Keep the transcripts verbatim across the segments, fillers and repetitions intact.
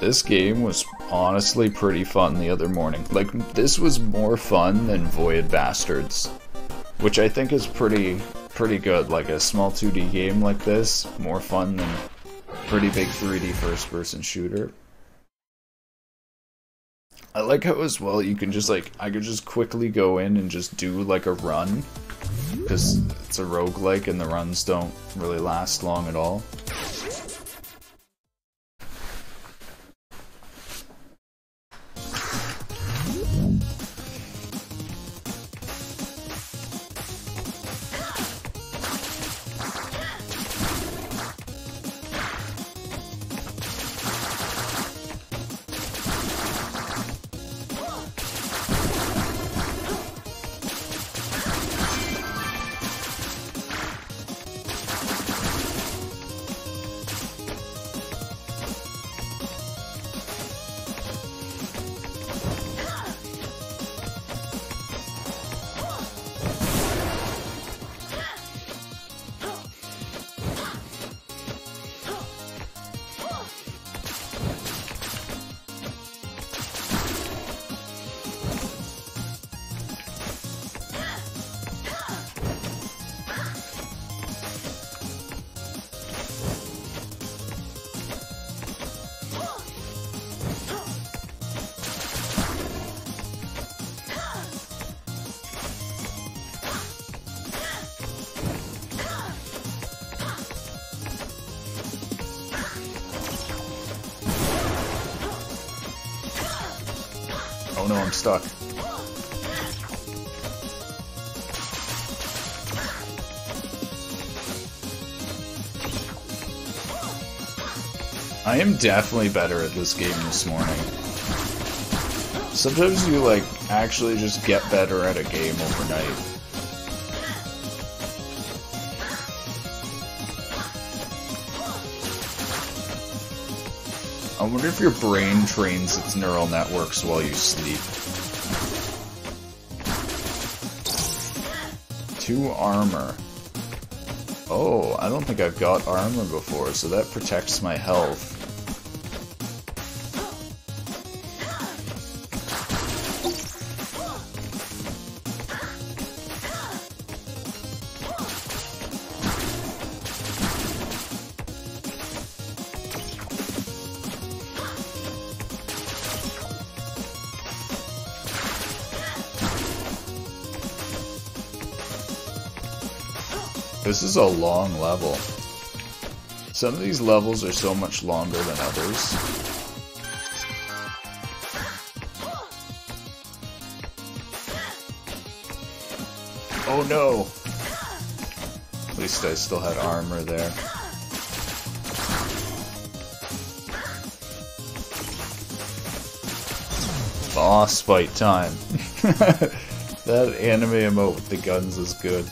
This game was honestly pretty fun the other morning. Like, this was more fun than Void Bastards, which I think is pretty pretty good. Like, a small two D game like this, more fun than a pretty big three D first-person shooter. I like how as well you can just like, I could just quickly go in and just do like a run, because it's a roguelike and the runs don't really last long at all. Oh no, I'm stuck. I am definitely better at this game this morning. Sometimes you like actually just get better at a game overnight. I wonder if your brain trains its neural networks while you sleep. Two armor. Oh, I don't think I've got armor before, so that protects my health. This is a long level. Some of these levels are so much longer than others. Oh no! At least I still had armor there. Boss fight time. That anime emote with the guns is good.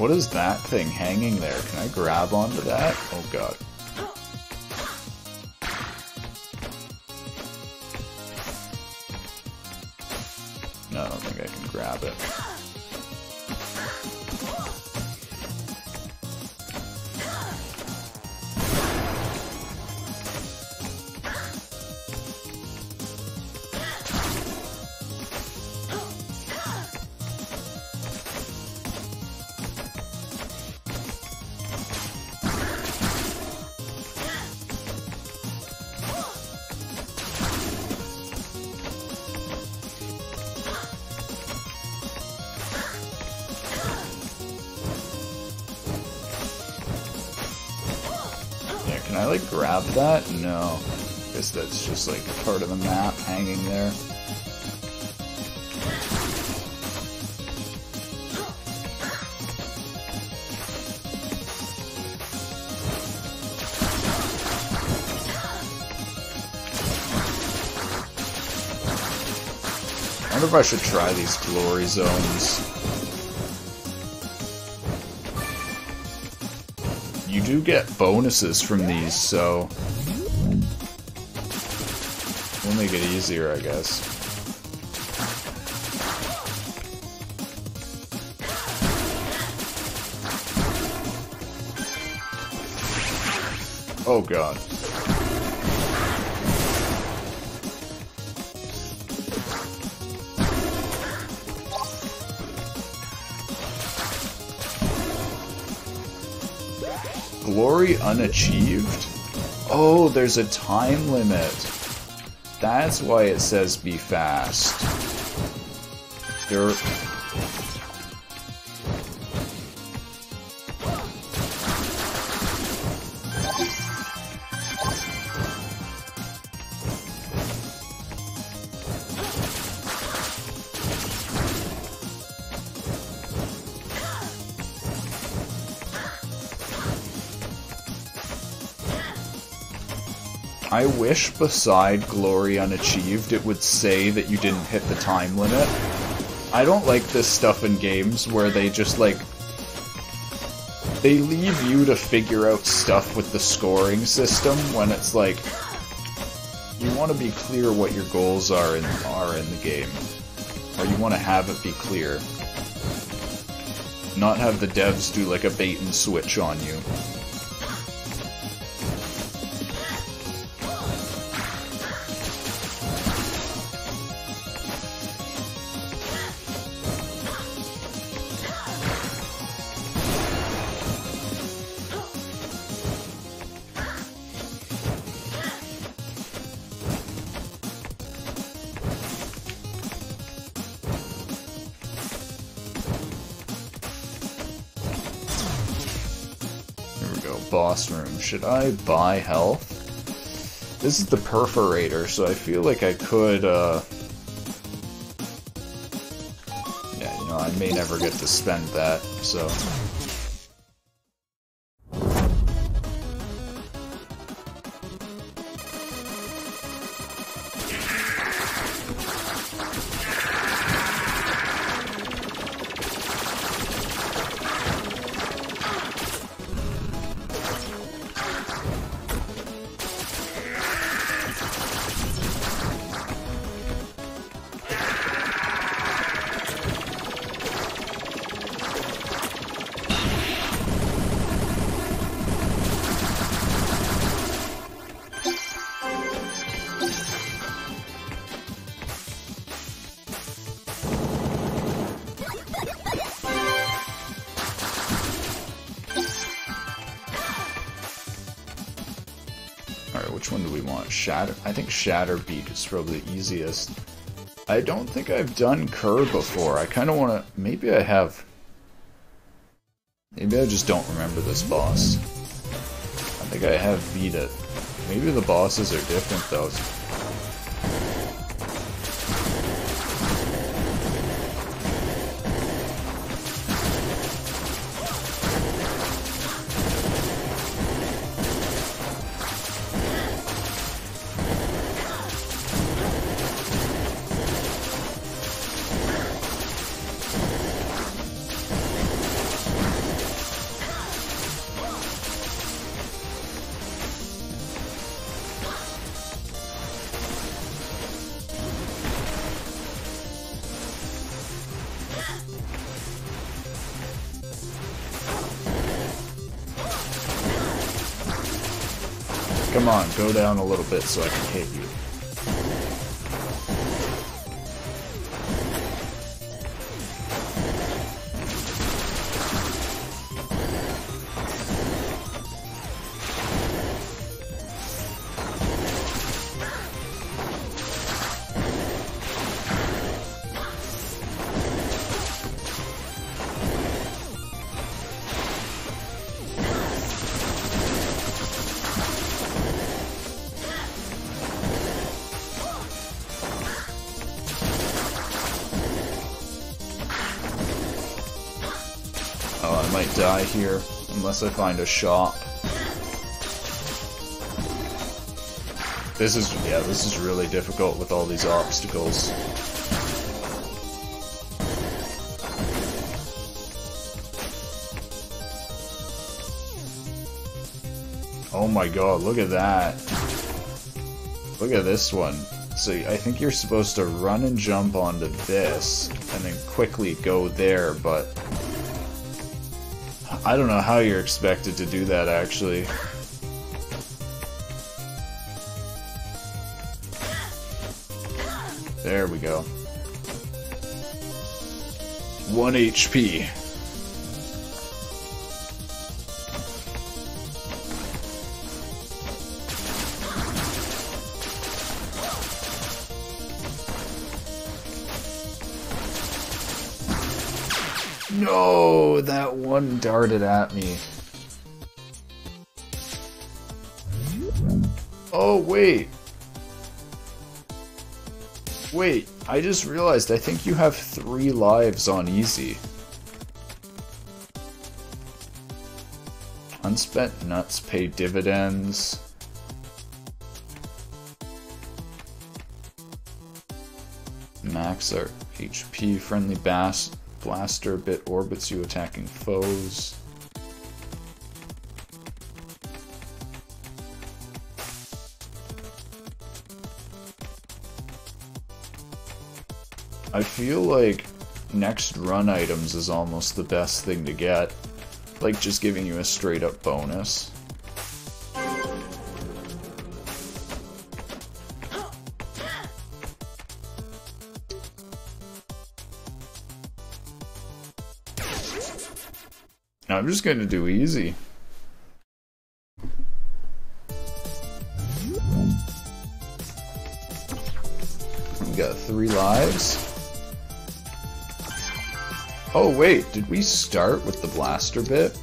What is that thing hanging there? Can I grab onto that? Oh god. No, I don't think I can grab it. Grab that? No. I guess that's just like part of the map hanging there. I wonder if I should try these glory zones. You do get bonuses from these, so we'll make it easier, I guess. Oh god. Glory unachieved? Oh, there's a time limit. That's why it says be fast. You're... I wish beside Glory Unachieved it would say that you didn't hit the time limit. I don't like this stuff in games where they just like... they leave you to figure out stuff with the scoring system when it's like... you want to be clear what your goals are in, are in the game. Or you want to have it be clear. Not have the devs do like a bait and switch on you. Room. Should I buy health? This is the Perforator, so I feel like I could, uh... yeah, you know, I may never get to spend that, so... Shatter, I think Shatter Beat is probably the easiest. I don't think I've done Kerr before. I kind of want to... maybe I have. Maybe I just don't remember this boss. I think I have beat it. Maybe the bosses are different though. Come on, go down a little bit so I can hit you. Die here, unless I find a shop. This is, yeah, this is really difficult with all these obstacles. Oh my god, look at that. Look at this one. So I think you're supposed to run and jump onto this, and then quickly go there, but I don't know how you're expected to do that, actually. There we go. One H P. No, that one darted at me. Oh, wait. Wait, I just realized I think you have three lives on easy. Unspent nuts pay dividends. Max our H P, friendly bass. Blaster bit orbits you attacking foes. I feel like next run items is almost the best thing to get. Like just giving you a straight up bonus. I'm just gonna do easy. We got three lives. Oh wait, did we start with the blaster bit?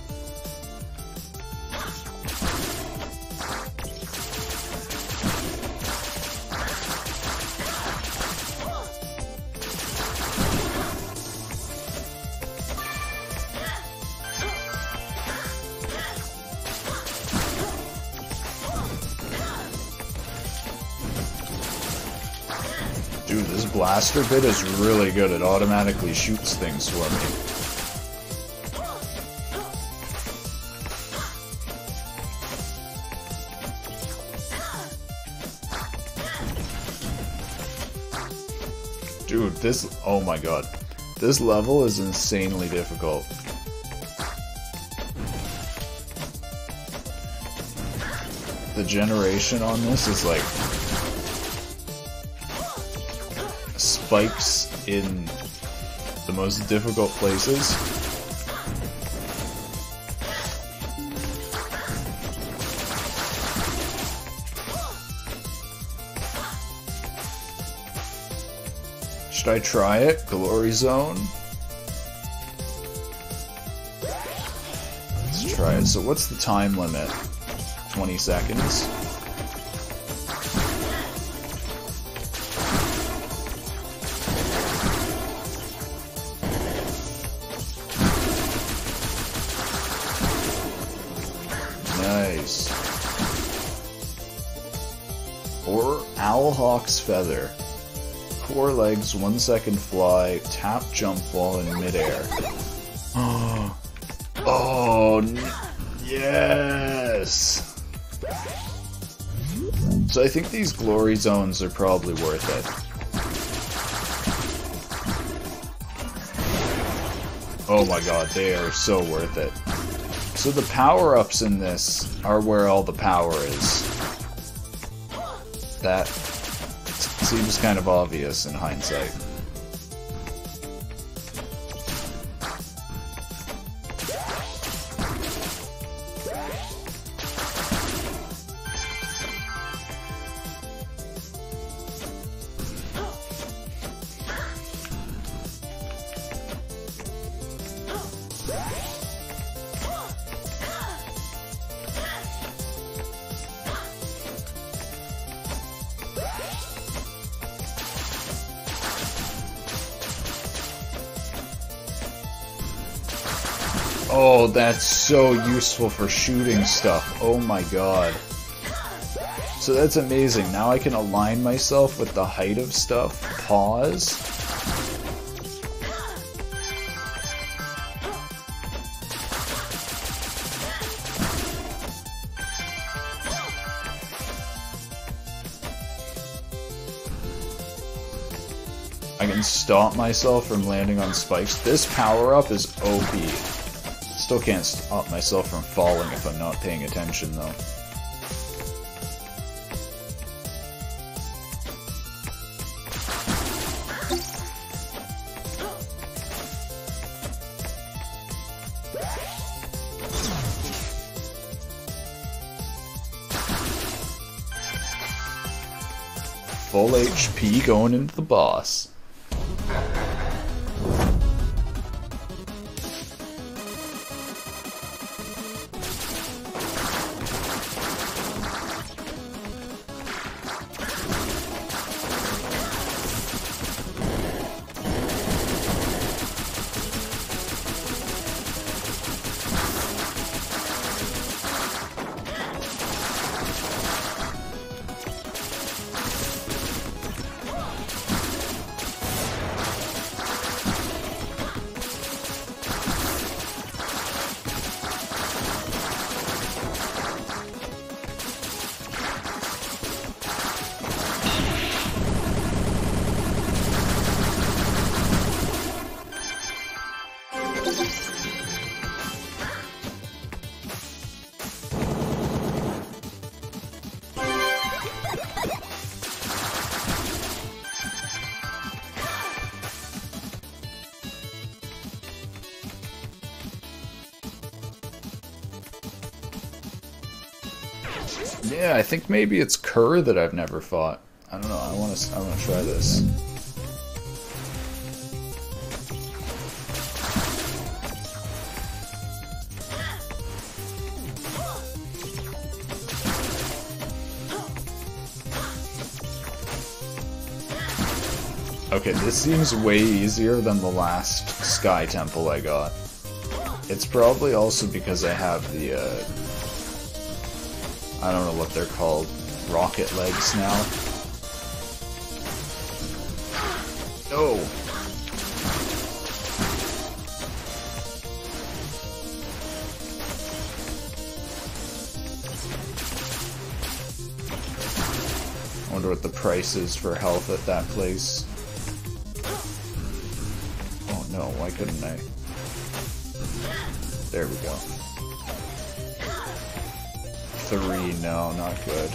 Blaster bit is really good, it automatically shoots things for me. Dude, this, oh my god. This level is insanely difficult. The generation on this is like spikes in the most difficult places. Should I try it? Glory Zone? Let's try it. So what's the time limit? twenty seconds. Feather. Four legs, one second fly, tap jump ball in midair. Oh, oh yes! So I think these glory zones are probably worth it. Oh my god, they are so worth it. So the power-ups in this are where all the power is. That seems kind of obvious in hindsight. Oh, that's so useful for shooting stuff. Oh my god. So that's amazing. Now I can align myself with the height of stuff. Pause. I can stop myself from landing on spikes. This power-up is O P. Still can't stop myself from falling if I'm not paying attention, though. Full H P going into the boss. Yeah, I think maybe it's Kerr that I've never fought. I don't know. I want to. I want to try this. Okay, this seems way easier than the last Sky Temple I got. It's probably also because I have the. Uh, I don't know what they're called, rocket legs now. No! I wonder what the price is for health at that place. Oh no, why couldn't I? There we go. Three, no, not good.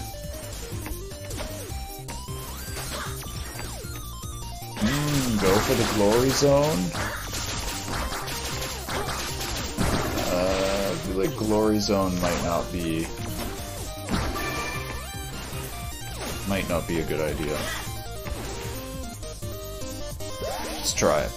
Mm, go for the glory zone. Uh, I feel like glory zone might not be, might not be a good idea. Let's try it.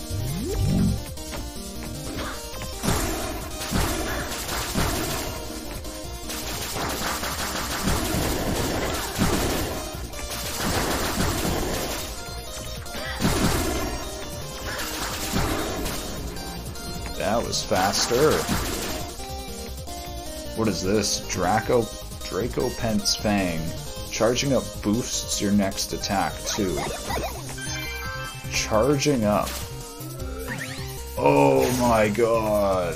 That was faster. What is this? Draco Draco Pent's Fang. Charging up boosts your next attack too. Charging up. Oh my god.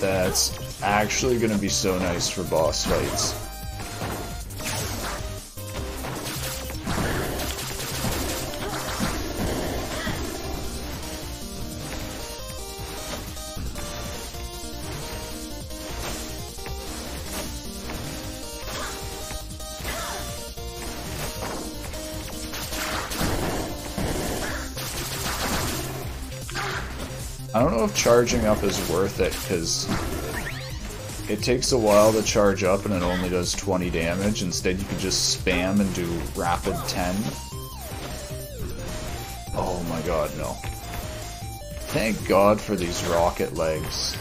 That's actually gonna be so nice for boss fights. I don't know if charging up is worth it, because it takes a while to charge up and it only does twenty damage. Instead, you can just spam and do rapid ten. Oh my god, no. Thank god for these rocket legs.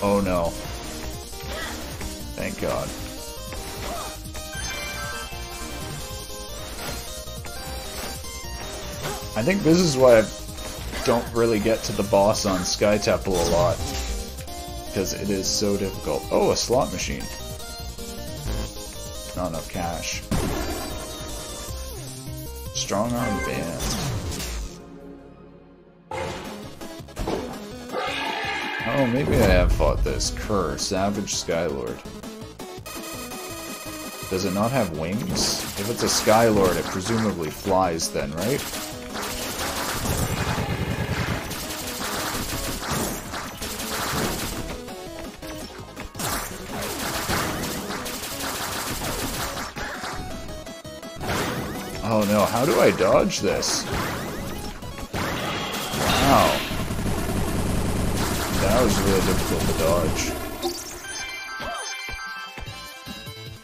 Oh no. Thank god. I think this is why I don't really get to the boss on Sky Temple a lot, because it is so difficult. Oh, a slot machine. Not enough cash. Strong arm band. Oh, maybe I have fought this. Kerr, Savage Skylord. Does it not have wings? If it's a Skylord, it presumably flies then, right? Oh no, how do I dodge this? Wow. That was really difficult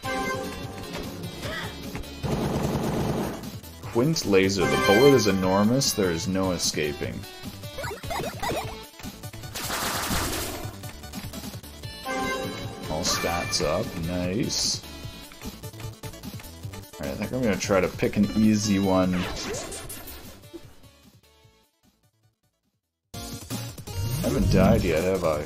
to dodge. Quint laser. The bullet is enormous. There is no escaping. All stats up. Nice. Alright, I think I'm going to try to pick an easy one. I haven't died yet, have I?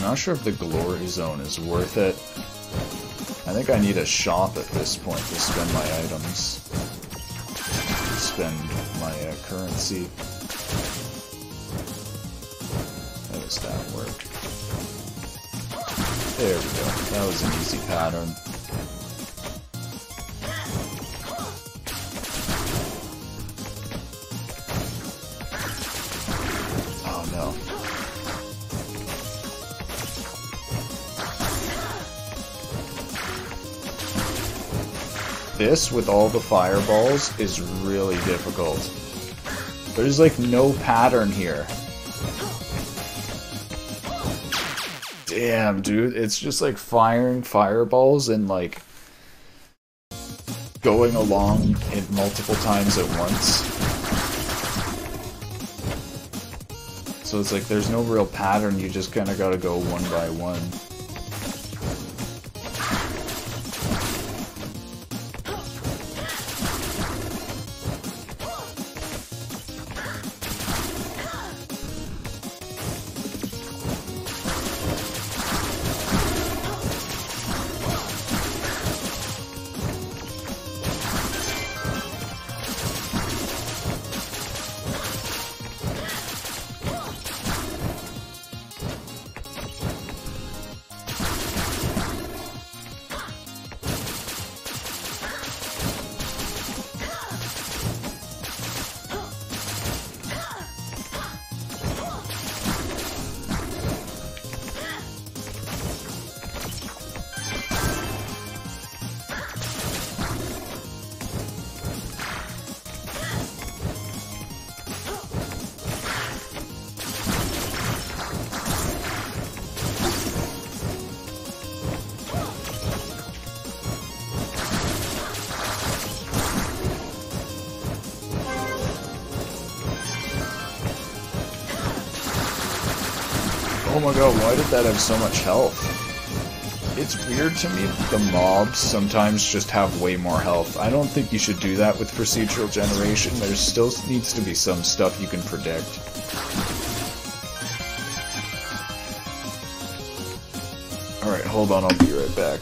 Not sure if the glory zone is worth it. I think I need a shop at this point to spend my items. Spend my uh, currency. How does that work? There we go. That was an easy pattern. Oh no. This, with all the fireballs, is really difficult. There's like no pattern here. Damn, dude. It's just like firing fireballs and like going along it multiple times at once. So it's like there's no real pattern. You just kind of got to go one by one. Oh my god, why did that have so much health? It's weird to me that the mobs sometimes just have way more health. I don't think you should do that with procedural generation. There still needs to be some stuff you can predict. Alright, hold on, I'll be right back.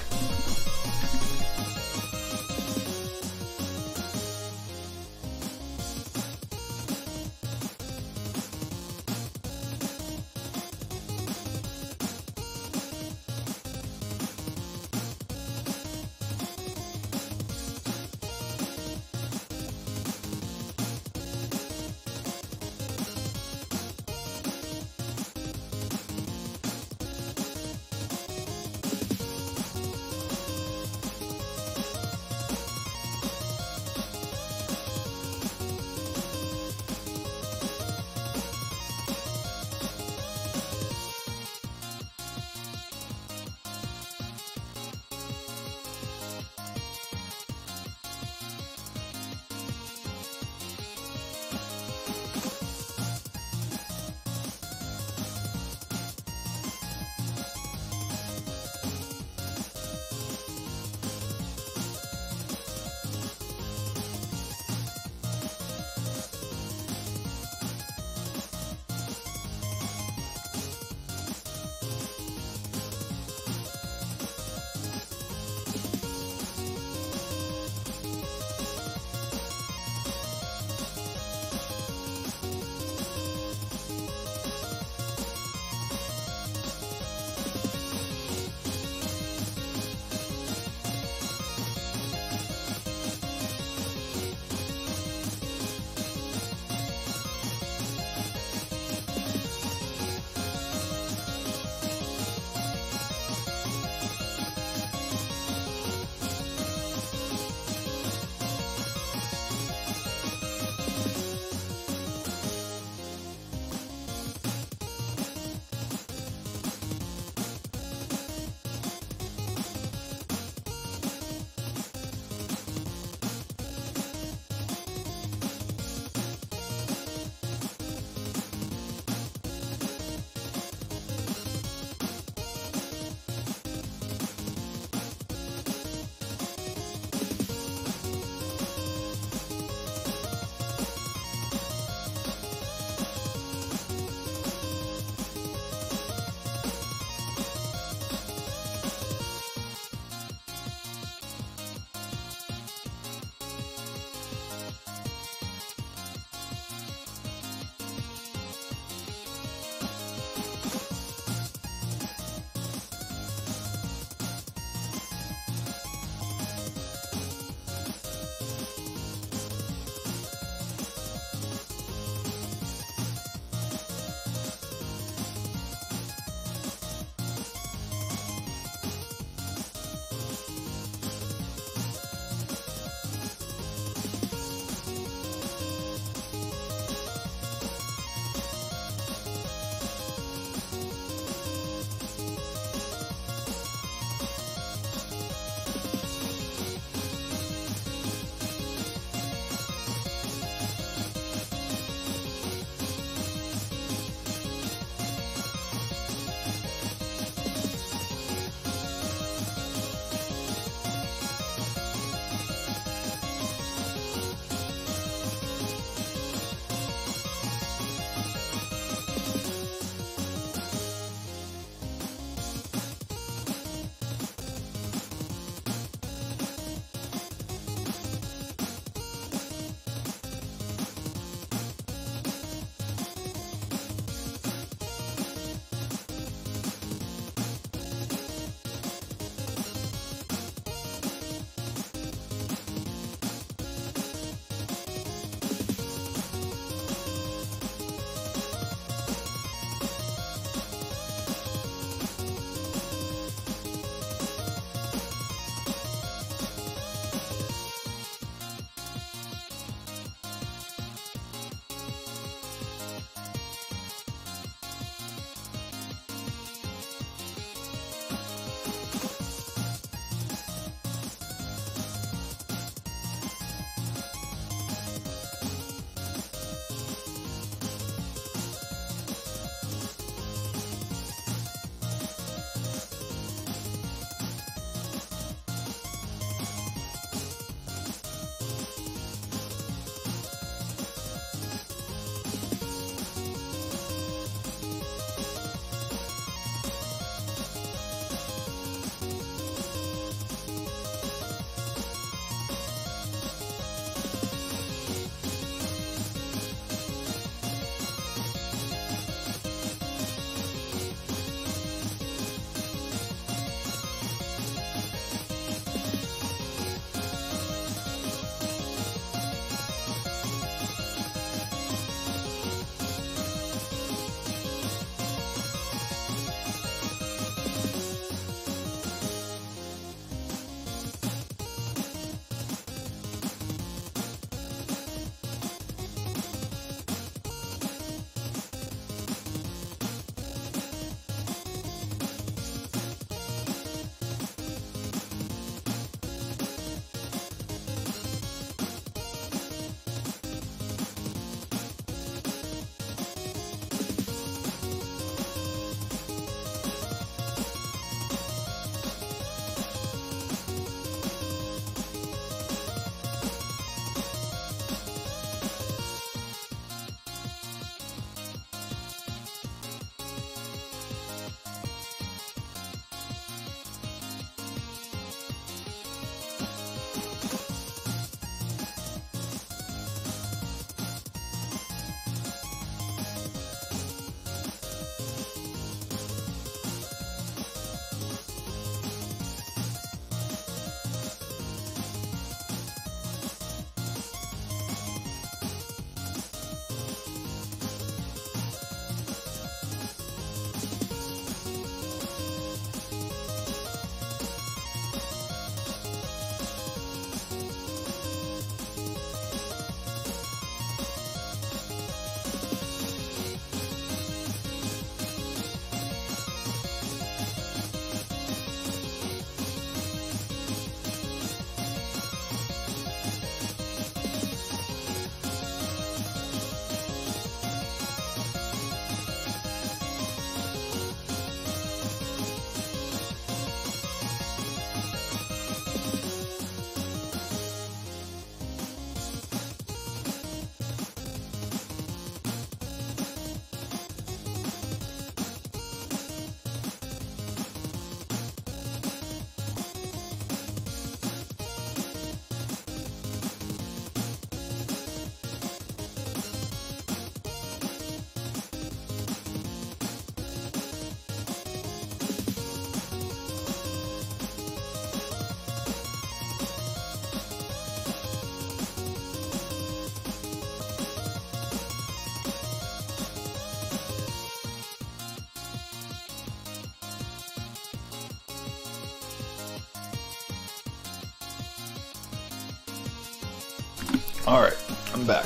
Alright, I'm back.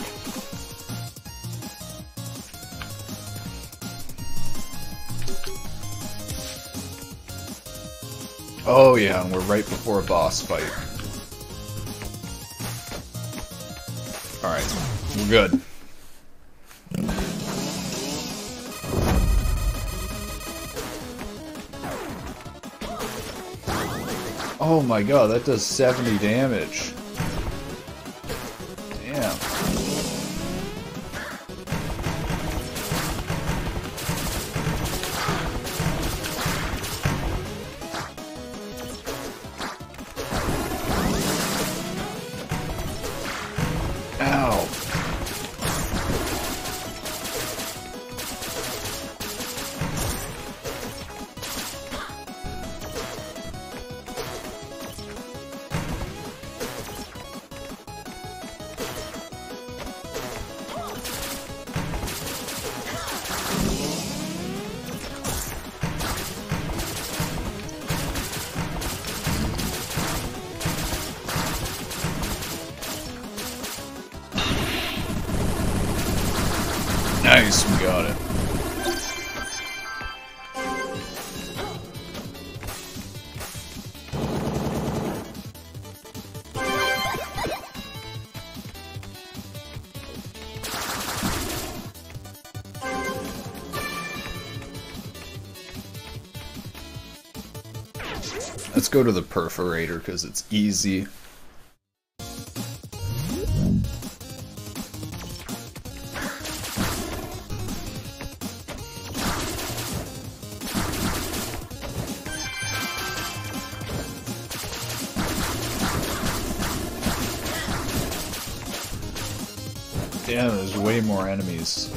Oh yeah, and we're right before a boss fight. Alright, we're good. Oh my god, that does seventy damage. Damn. Ow. Nice, we got it. Let's go to the Perforator because it's easy. Damn, there's way more enemies.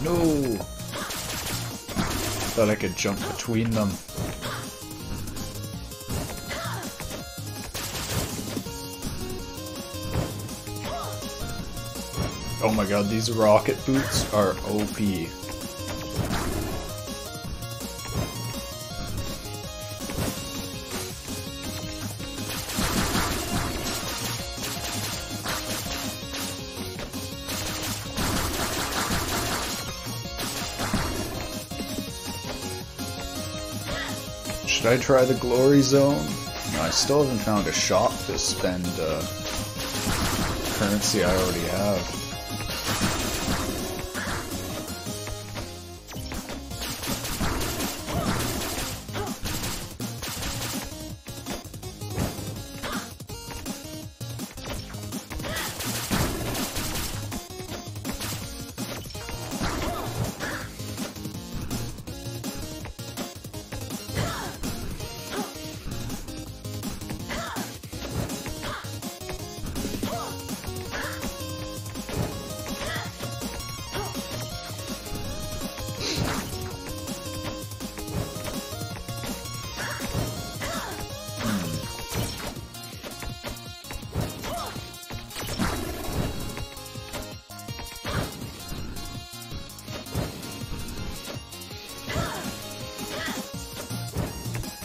No! Thought I could jump between them. Oh my god, these rocket boots are O P. Should I try the glory zone? No, I still haven't found a shop to spend uh, currency I already have.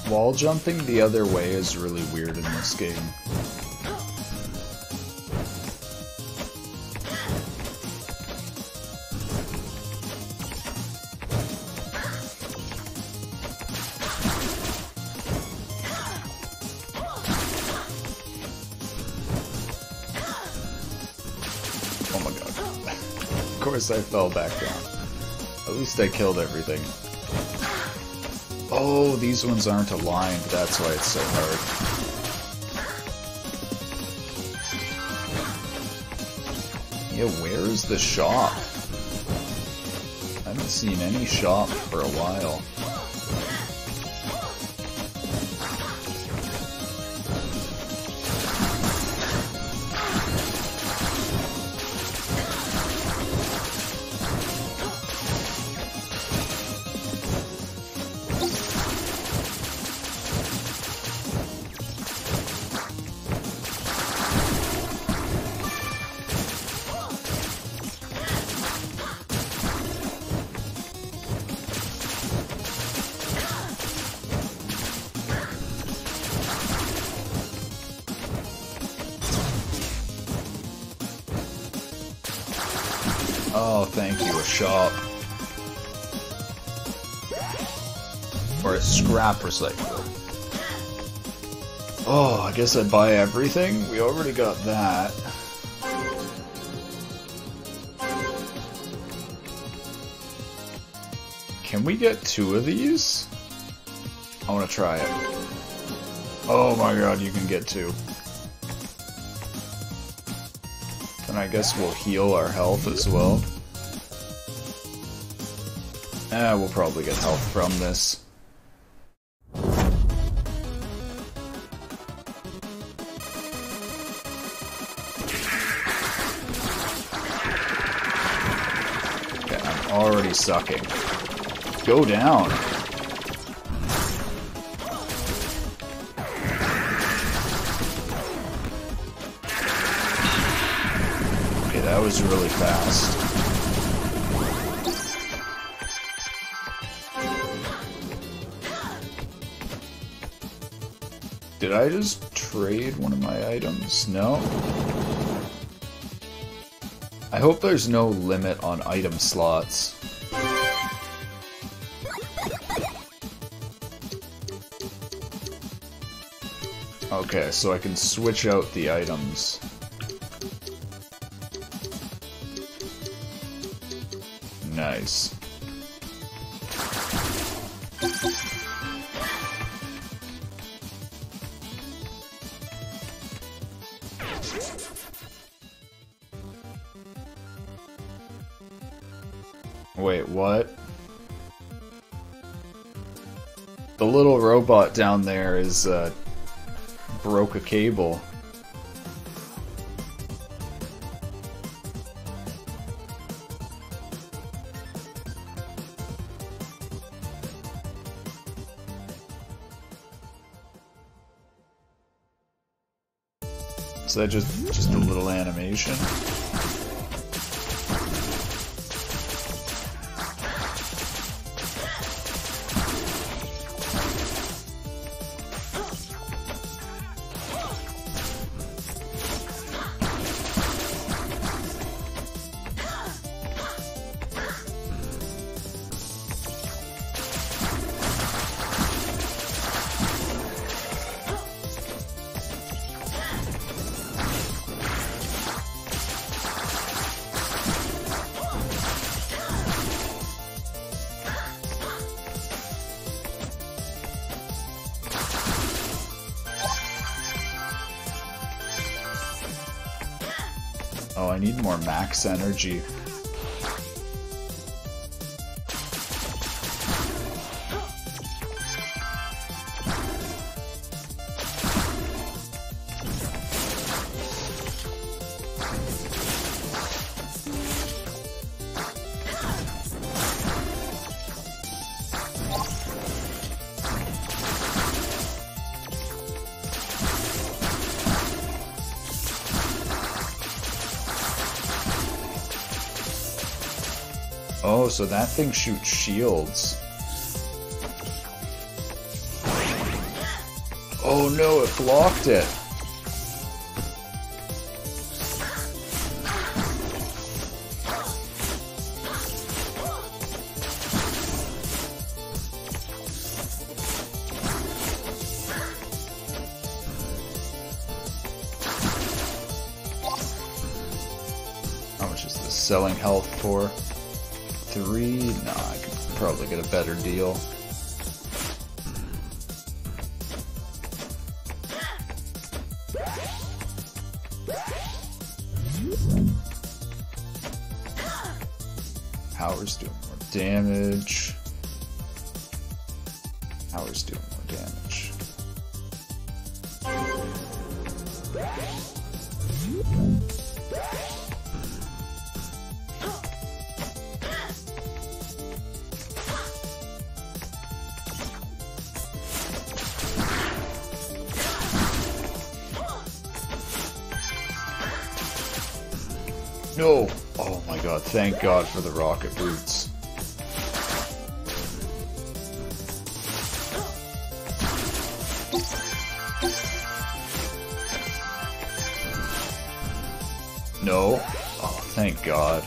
Wall jumping the other way is really weird in this game. Oh my god. Of course I fell back down. At least I killed everything. Oh, these ones aren't aligned, that's why it's so hard. Yeah, where is the shop? haven't seen any shop for a while. Oh, thank you, a shop. Or a scrap recycler. Oh, I guess I'd buy everything? We already got that. Can we get two of these? I want to try it. Oh my god, you can get two. And I guess we'll heal our health as well. Eh, we'll probably get health from this. Okay, I'm already sucking. Go down! That was really fast. Did I just trade one of my items? No. I hope there's no limit on item slots. Okay, so I can switch out the items. Nice. Wait, what? The little robot down there is, uh, broke a cable. Is that just, just a little animation? Oh, I need more max energy. Oh, so that thing shoots shields. Oh no, it blocked it! How much is this selling health for? Three? Nah, I could probably get a better deal. Power's doing more damage. How is doing more damage? No! Oh my god, thank god for the rocket boots. No? Oh, thank god.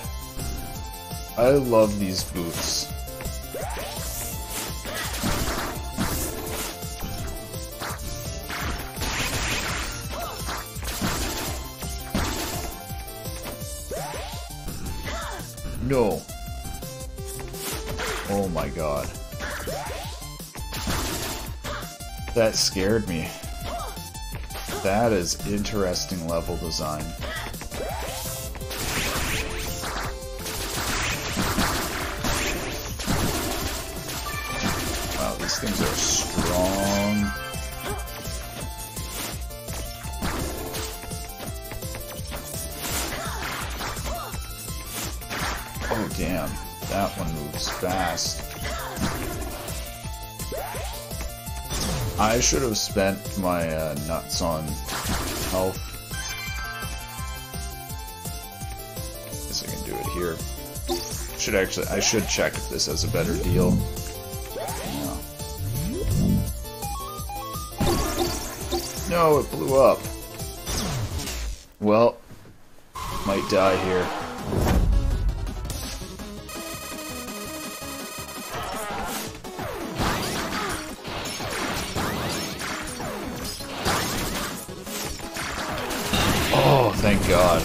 I love these boots. No. Oh my god. That scared me. That is interesting level design. Wow, these things are strong. Oh damn, that one moves fast. I should have spent my uh, nuts on health. Guess I can do it here. Should actually, I should check if this has a better deal. No, no it blew up. Well, might die here. Thank God.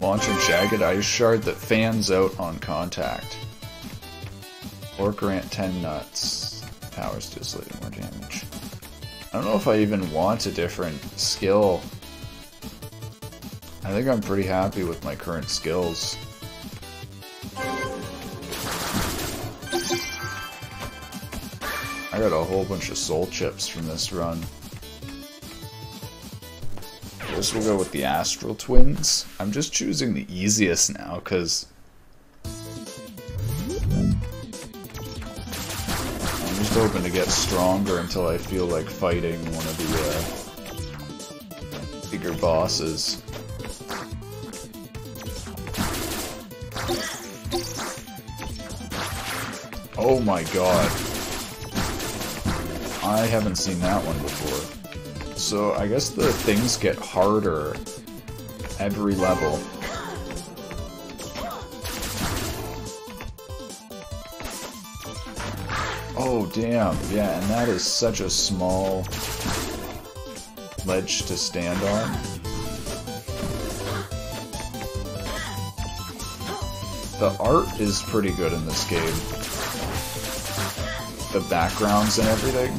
Launch a jagged ice shard that fans out on contact. Or grant ten nuts. Powers do slightly more damage. I don't know if I even want a different skill. I think I'm pretty happy with my current skills. I got a whole bunch of soul chips from this run. I guess we'll go with the Astral Twins. I'm just choosing the easiest now, because I'm just hoping to get stronger until I feel like fighting one of the uh, bigger bosses. Oh my god. I haven't seen that one before. So I guess the things get harder every level. Oh damn, yeah, and that is such a small ledge to stand on. The art is pretty good in this game. The backgrounds and everything.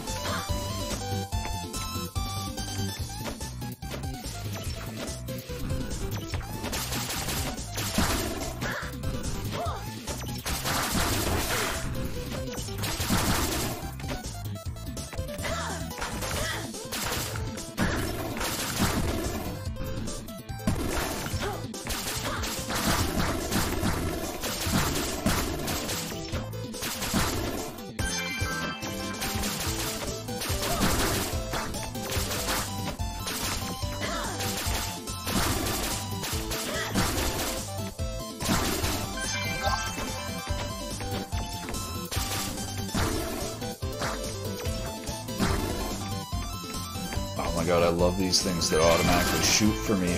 Oh my god, I love these things that automatically shoot for me.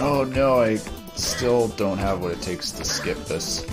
Oh no, I still don't have what it takes to skip this.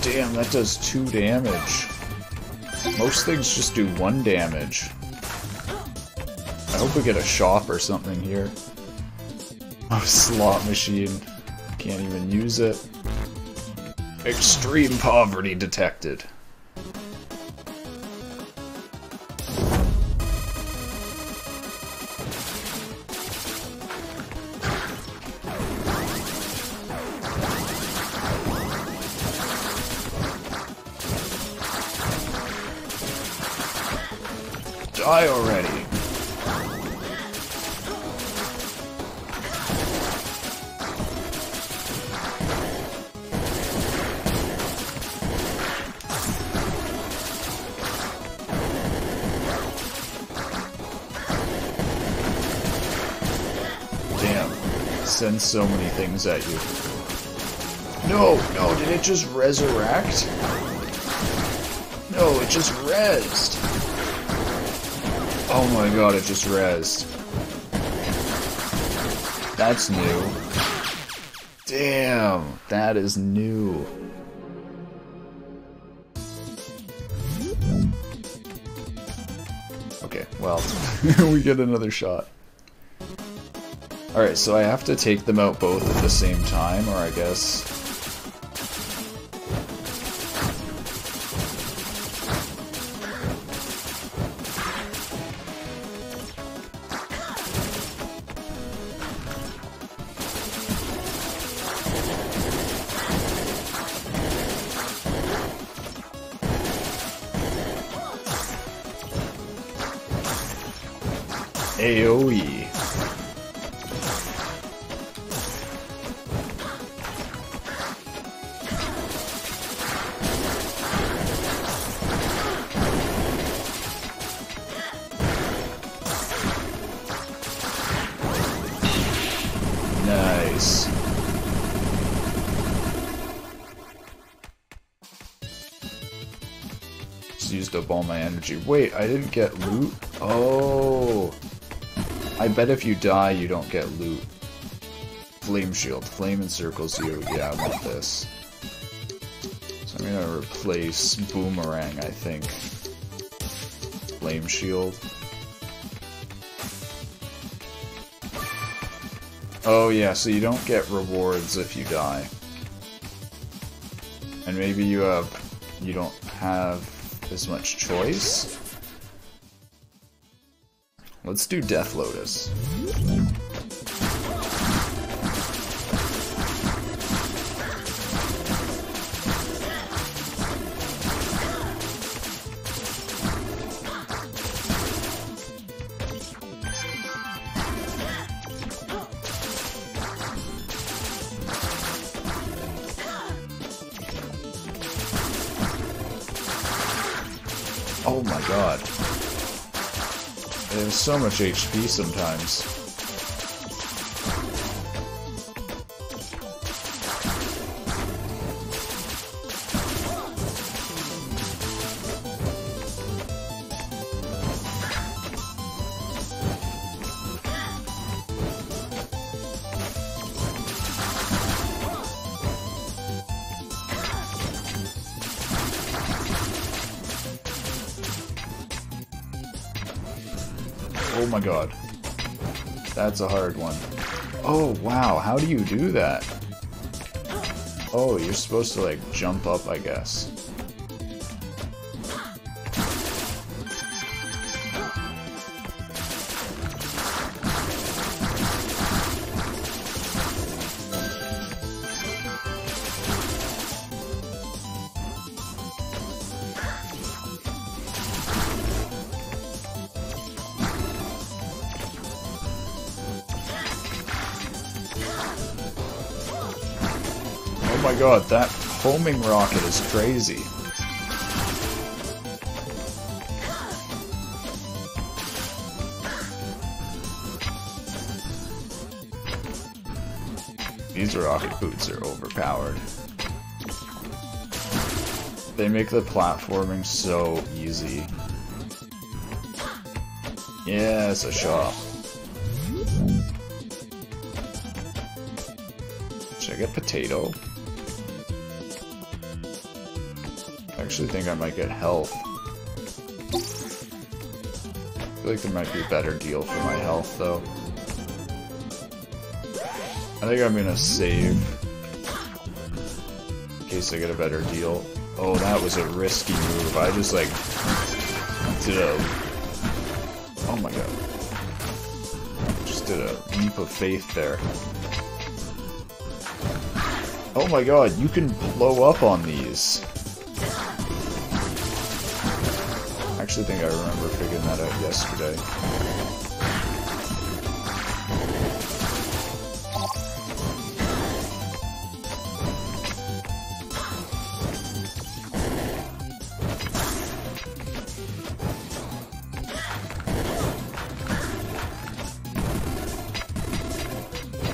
Damn, that does two damage. Most things just do one damage. I hope we get a shop or something here. Oh, slot machine. Can't even use it. Extreme poverty detected. Die already. Damn. Send so many things at you. No, no, did it just resurrect? No, it just rezzed. Oh my god, it just rezzed. That's new. Damn, that is new. Okay, well, we get another shot. Alright, so I have to take them out both at the same time, or I guess... AoE. Nice. Just used up all my energy. Wait, I didn't get loot? Oh. I bet if you die, you don't get loot. Flame shield. Flame encircles you. Yeah, I want this. So I'm gonna replace boomerang, I think. Flame shield. Oh yeah, so you don't get rewards if you die. And maybe you have... you don't have as much choice? Let's do Death Lotus. Oh my god. They have so much H P sometimes. Oh my god. That's a hard one. Oh wow, how do you do that? Oh, you're supposed to like jump up, I guess. my god, that homing rocket is crazy. These rocket boots are overpowered. They make the platforming so easy. Yes, a shop. Should I get potato? I actually think I might get health. I feel like there might be a better deal for my health though. I think I'm gonna save in case I get a better deal. Oh, that was a risky move. I just like did a oh my god. Just did a leap of faith there. Oh my god, you can blow up on these. I actually think I remember figuring that out yesterday.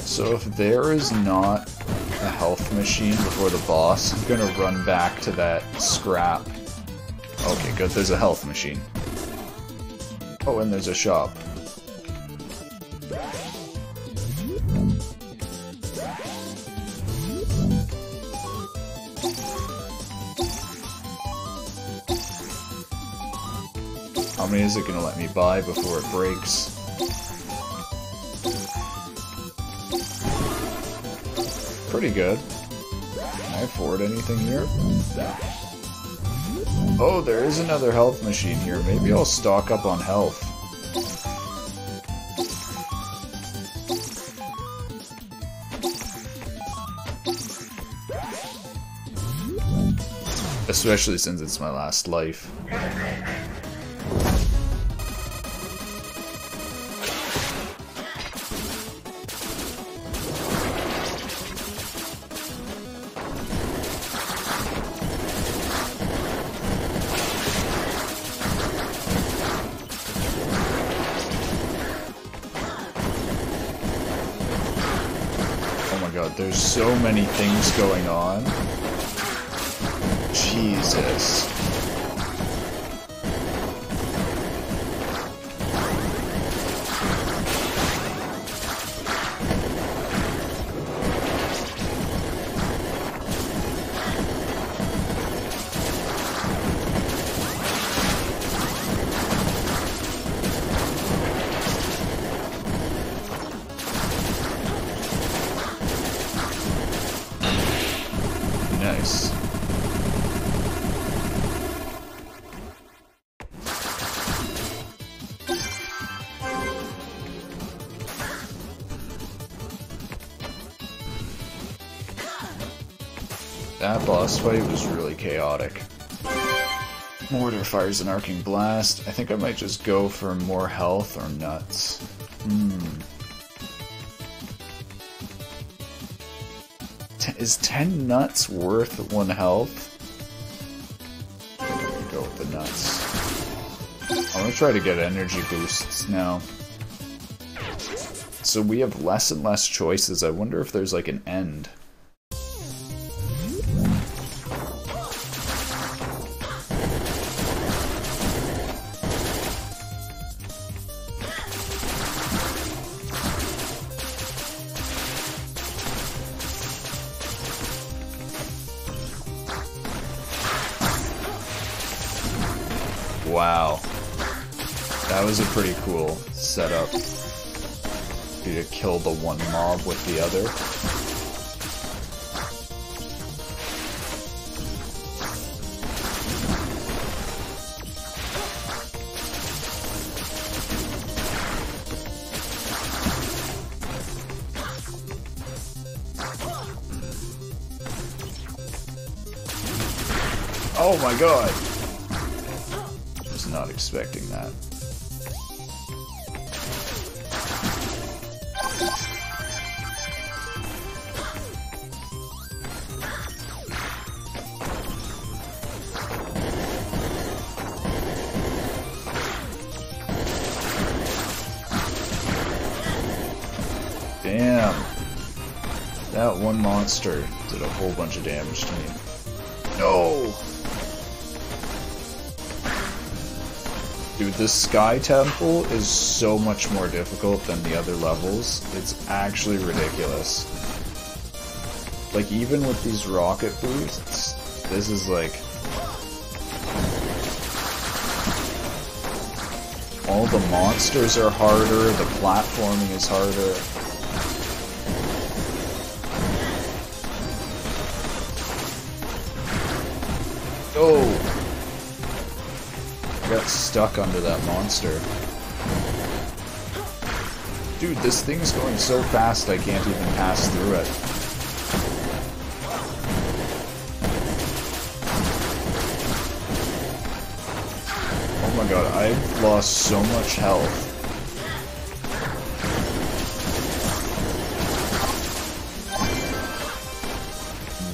So if there is not a health machine before the boss, I'm gonna run back to that scrap. Okay, good, there's a health machine. Oh, and there's a shop. How many is it gonna let me buy before it breaks? Pretty good. Can I afford anything here? Oh, there is another health machine here. Maybe I'll stock up on health. Especially since it's my last life. There's so many things going on. Jesus. That boss fight was really chaotic. Mortar fires an arcing blast. I think I might just go for more health or nuts. Hmm. Is ten nuts worth one health? I think I'm gonna go with the nuts. I'm gonna try to get energy boosts now. So we have less and less choices. I wonder if there's like an end. Wow, that was a pretty cool setup. You to kill the one mob with the other. Oh my god! Not expecting that. Damn. That one monster did a whole bunch of damage to me. No! Dude, this Sky Temple is so much more difficult than the other levels. It's actually ridiculous. Like, even with these rocket boosts, this is like... all the monsters are harder, the platforming is harder. Oh! I got stuck under that monster. Dude, this thing's going so fast I can't even pass through it. Oh my god, I've lost so much health.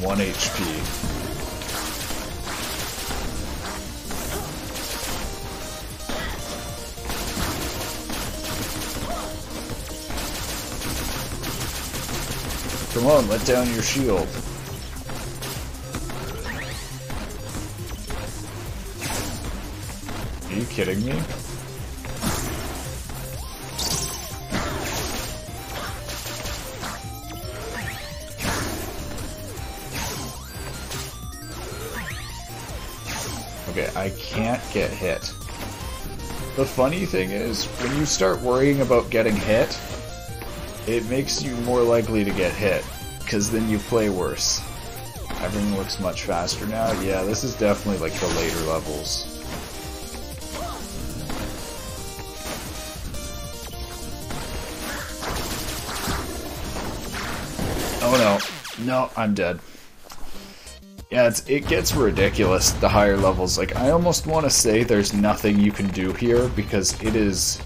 one H P. Come on, let down your shield. Are you kidding me? Okay, I can't get hit. The funny thing is, when you start worrying about getting hit, it makes you more likely to get hit, because then you play worse. Everything looks much faster now. Yeah, this is definitely like the later levels. Oh no. No, I'm dead. Yeah, it's, it gets ridiculous, the higher levels. Like, I almost want to say there's nothing you can do here, because it is...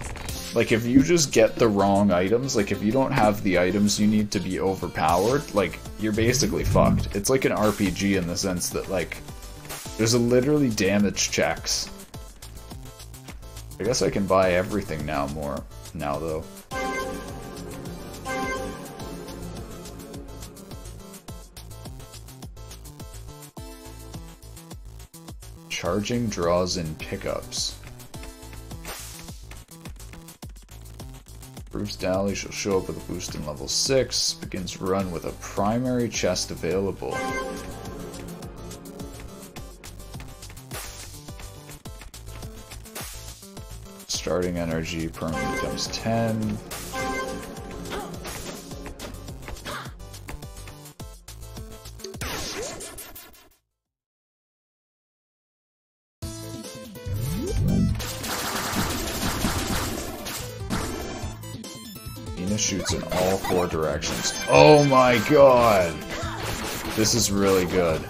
like, if you just get the wrong items, like, if you don't have the items you need to be overpowered, like, you're basically fucked. It's like an R P G in the sense that, like, there's a literally damage checks. I guess I can buy everything now more, now, though. Charging draws in pickups. Improves Dally, she'll show up with a boost in level six, begins run with a primary chest available. Starting energy permanently becomes ten. Shoots in all four directions. Oh my god! This is really good.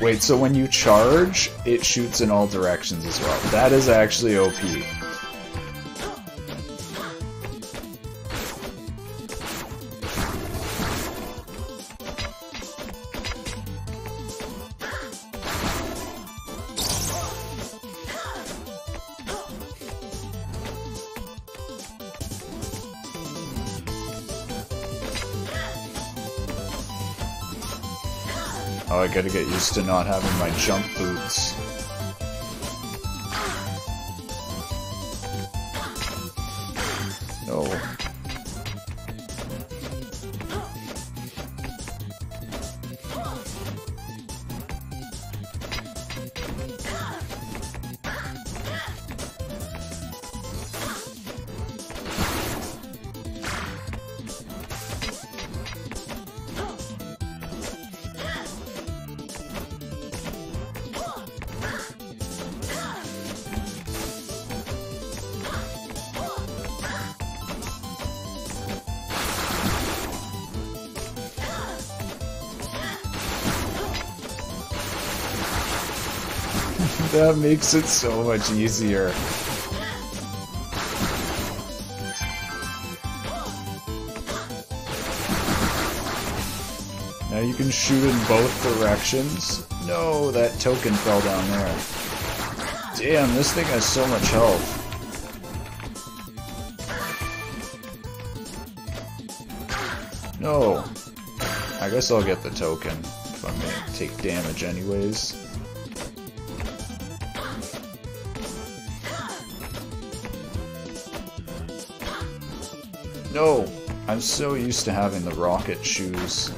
Wait, so when you charge, it shoots in all directions as well. That is actually O P. Oh, I gotta get used to not having my jump boots. No. That makes it so much easier. Now you can shoot in both directions. No, that token fell down there. Damn, this thing has so much health. No. I guess I'll get the token if I'm gonna take damage anyways. No! I'm so used to having the rocket shoes.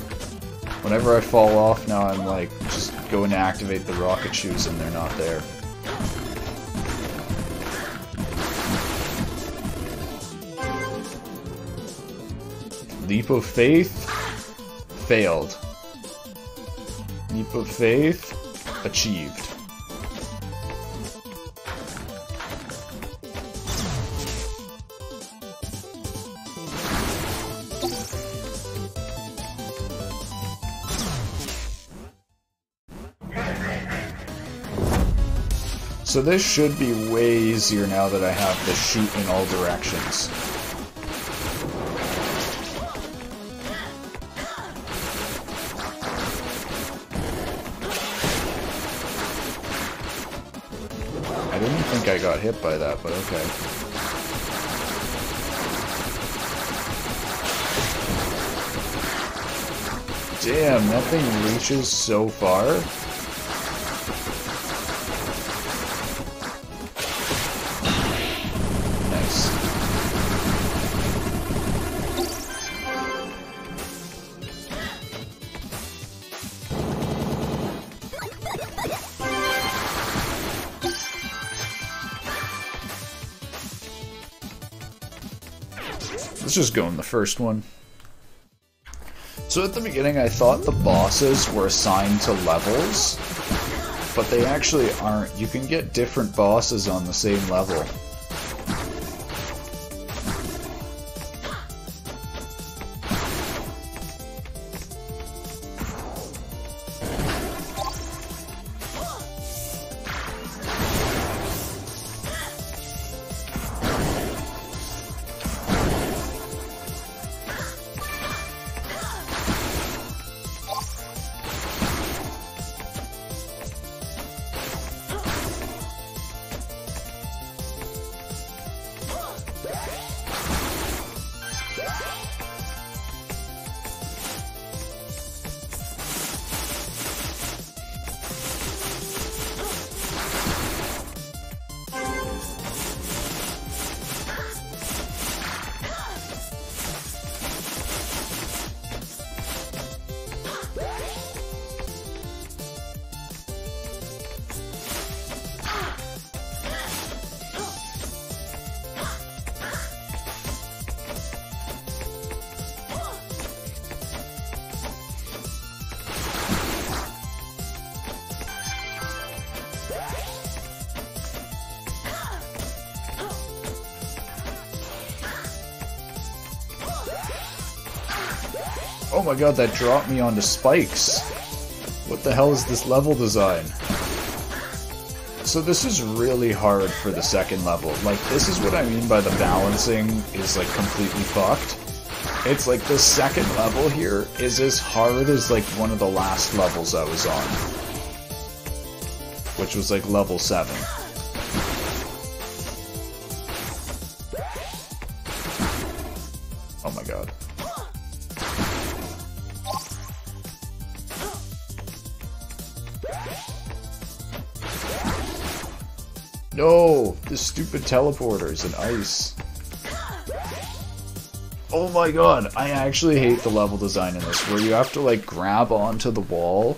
Whenever I fall off now, I'm like, just going to activate the rocket shoes and they're not there. Leap of faith? Failed. Leap of faith? Achieved. So this should be way easier now that I have to shoot in all directions. I didn't think I got hit by that, but okay. Damn, that thing reaches so far. Let's just go in the first one. So at the beginning I thought the bosses were assigned to levels, but they actually aren't. You can get different bosses on the same level. Oh my god, that dropped me onto spikes. What the hell is this level design? So this is really hard for the second level. Like, this is what I mean by the balancing is, like, completely fucked. It's like the second level here is as hard as, like, one of the last levels I was on. Which was, like, level seven. Oh my god. No! This stupid teleporter is an ice. Oh my god, I actually hate the level design in this, where you have to, like, grab onto the wall,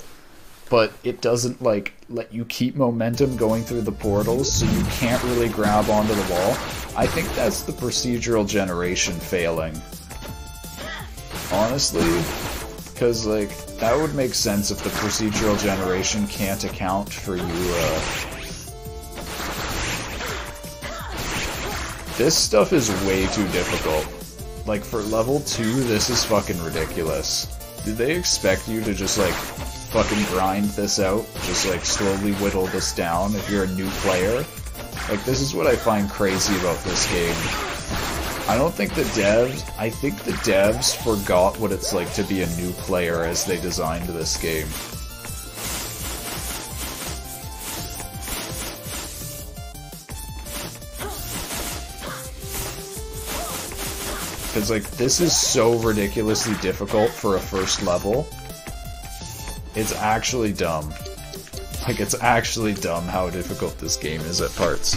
but it doesn't, like, let you keep momentum going through the portals, so you can't really grab onto the wall. I think that's the procedural generation failing. Honestly, because, like, that would make sense if the procedural generation can't account for you, uh... This stuff is way too difficult. Like, for level two, this is fucking ridiculous. Did they expect you to just, like, fucking grind this out? Just, like, slowly whittle this down if you're a new player? Like, this is what I find crazy about this game. I don't think the devs... I think the devs forgot what it's like to be a new player as they designed this game. because, like, this is so ridiculously difficult for a first level. It's actually dumb. Like, it's actually dumb how difficult this game is at parts.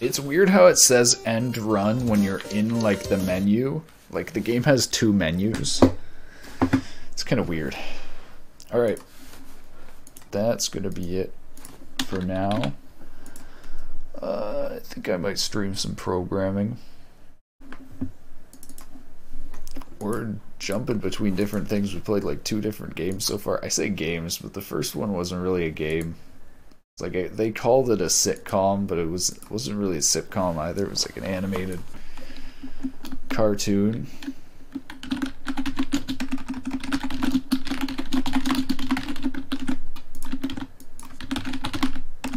It's weird how it says end run when you're in, like, the menu. Like, the game has two menus. It's kind of weird. Alright. That's gonna be it for now. Uh, I think I might stream some programming. We're jumping between different things. We played, like, two different games so far. I say games, but the first one wasn't really a game. It's like a, they called it a sitcom, but it was it wasn't really a sitcom either. It was like an animated cartoon.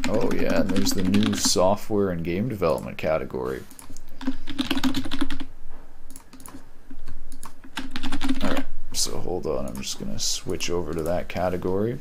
Oh yeah, and there's the new software and game development category. Alright, so hold on, I'm just gonna switch over to that category.